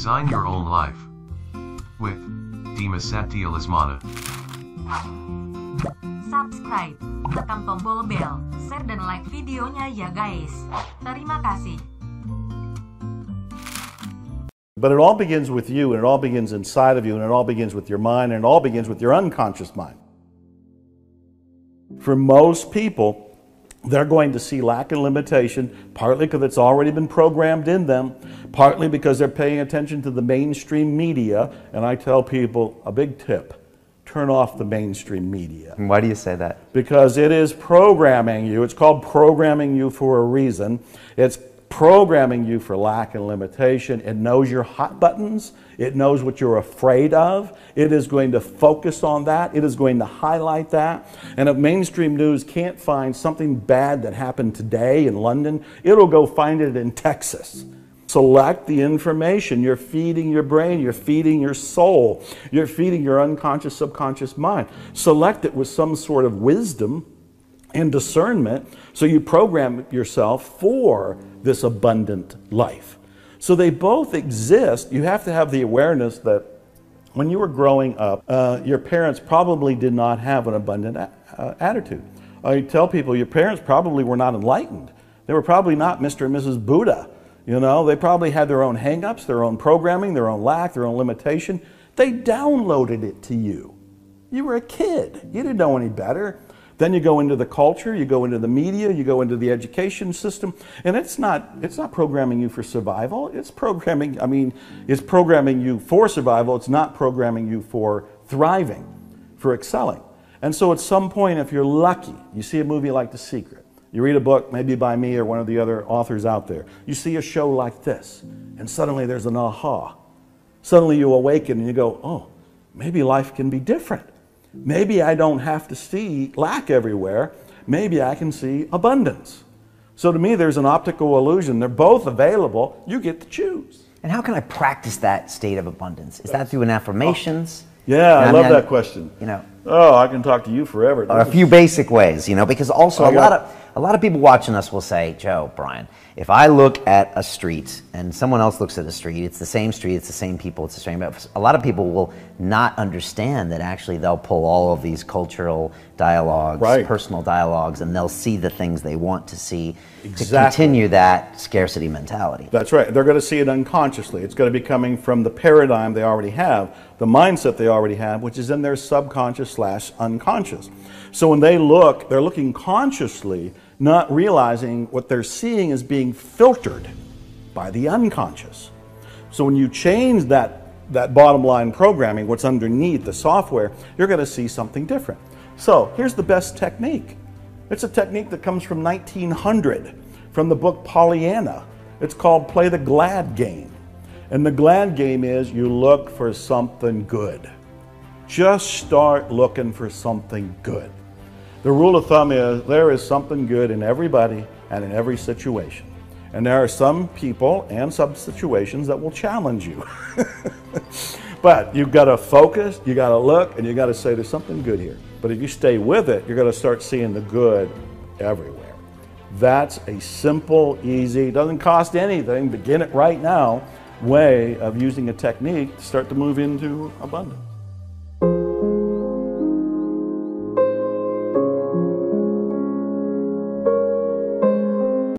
Design Your Own Life with Dima Satyalasmana. Subscribe, tekan tombol bell, share dan like videonya ya guys. Terima kasih. But it all begins with you, and it all begins inside of you, and it all begins with your mind, and it all begins with your unconscious mind. For most people, they're going to see lack and limitation, partly because it's already been programmed in them, partly because they're paying attention to the mainstream media. And I tell people a big tip: turn off the mainstream media. Why do you say that? Because it is programming you. It's called programming you for a reason. It's programming you for lack and limitation. It knows your hot buttons. It knows what you're afraid of. It is going to focus on that. It is going to highlight that. And if mainstream news can't find something bad that happened today in London, it'll go find it in Texas. Select the information. You're feeding your brain. You're feeding your soul. You're feeding your unconscious, subconscious mind. Select it with some sort of wisdom and discernment, so you program yourself for this abundant life. So they both exist. You have to have the awareness that when you were growing up, your parents probably did not have an abundant attitude. I tell people, your parents probably were not enlightened. They were probably not Mr. and Mrs. Buddha. You know, they probably had their own hang-ups, their own programming, their own lack, their own limitation. They downloaded it to you. You were a kid. You didn't know any better. Then you go into the culture, you go into the media, you go into the education system, and it's not programming you for survival. It's programming you for survival. It's not programming you for thriving, for excelling. And so at some point, if you're lucky, you see a movie like The Secret, you read a book maybe by me or one of the other authors out there, you see a show like this, and suddenly there's an aha. Suddenly you awaken and you go, oh, maybe life can be different. Maybe I don't have to see lack everywhere. Maybe I can see abundance. So to me, there's an optical illusion. They're both available. You get to choose. And how can I practice that state of abundance? Is that through an affirmations? Oh. Yeah, I love that question. You know, oh, I can talk to you forever. A few basic ways, you know, because also a lot of people watching us will say, Joe, Brian, if I look at a street and someone else looks at a street, it's the same people, it's the same. A lot of people will not understand that actually they'll pull all of these cultural dialogues, personal dialogues, and they'll see the things they want to see to continue that scarcity mentality. That's right. They're going to see it unconsciously. It's going to be coming from the paradigm they already have, the mindset they already have, which is in their subconscious/unconscious. So when they look, they're looking consciously, not realizing what they're seeing is being filtered by the unconscious. So when you change that bottom line programming, what's underneath the software, you're going to see something different. So here's the best technique. It's a technique that comes from 1900, from the book Pollyanna. It's called Play the Glad Game. And the glad game is you look for something good. Just start looking for something good. The rule of thumb is there is something good in everybody and in every situation. And there are some people and some situations that will challenge you. But you've got to focus, you got to look, and you got to say there's something good here. But if you stay with it, you're going to start seeing the good everywhere. That's a simple, easy, doesn't cost anything, begin it right now, way of using a technique to start to move into abundance.